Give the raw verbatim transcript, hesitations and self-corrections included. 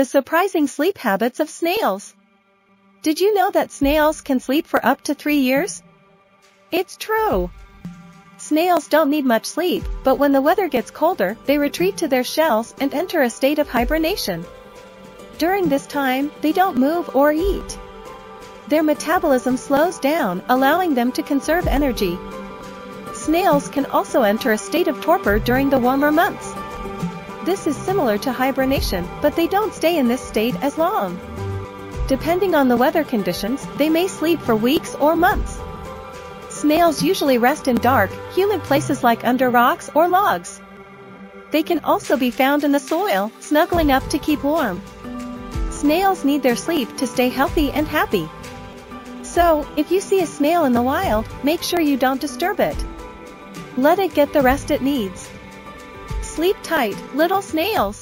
The surprising sleep habits of snails. Did you know that snails can sleep for up to three years? It's true. Snails don't need much sleep, but when the weather gets colder, they retreat to their shells and enter a state of hibernation. During this time, they don't move or eat. Their metabolism slows down, allowing them to conserve energy. Snails can also enter a state of torpor during the warmer months. This is similar to hibernation, but they don't stay in this state as long. Depending on the weather conditions, they may sleep for weeks or months. Snails usually rest in dark, humid places like under rocks or logs. They can also be found in the soil, snuggling up to keep warm. Snails need their sleep to stay healthy and happy. So, if you see a snail in the wild, make sure you don't disturb it. Let it get the rest it needs. Sleep tight, little snails.